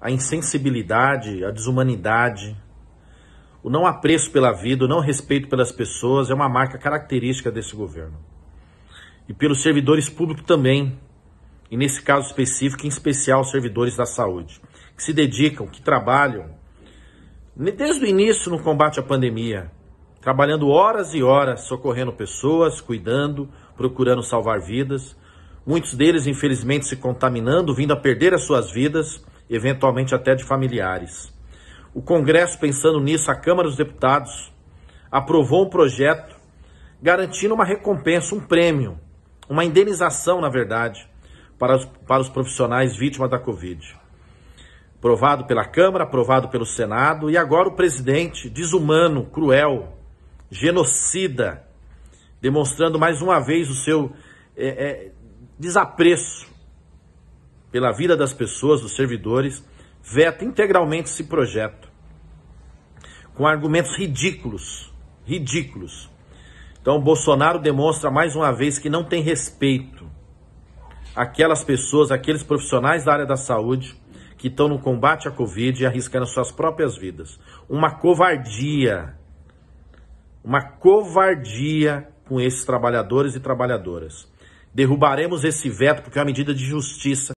a insensibilidade, a desumanidade, o não apreço pela vida, o não respeito pelas pessoas é uma marca característica desse governo. E pelos servidores públicos também, e nesse caso específico, em especial os servidores da saúde, que se dedicam, que trabalham, desde o início no combate à pandemia, trabalhando horas e horas, socorrendo pessoas, cuidando, procurando salvar vidas, muitos deles, infelizmente, se contaminando, vindo a perder as suas vidas, eventualmente até de familiares. O Congresso, pensando nisso, a Câmara dos Deputados aprovou um projeto garantindo uma recompensa, um prêmio, uma indenização, na verdade, para os profissionais vítimas da Covid. Aprovado pela Câmara, aprovado pelo Senado, e agora o presidente, desumano, cruel, genocida, demonstrando mais uma vez o seu desapreço pela vida das pessoas, dos servidores, veta integralmente esse projeto, com argumentos ridículos, ridículos. Então, Bolsonaro demonstra mais uma vez que não tem respeito àquelas pessoas, àqueles profissionais da área da saúde que estão no combate à Covid e arriscando suas próprias vidas. Uma covardia com esses trabalhadores e trabalhadoras. Derrubaremos esse veto porque é uma medida de justiça.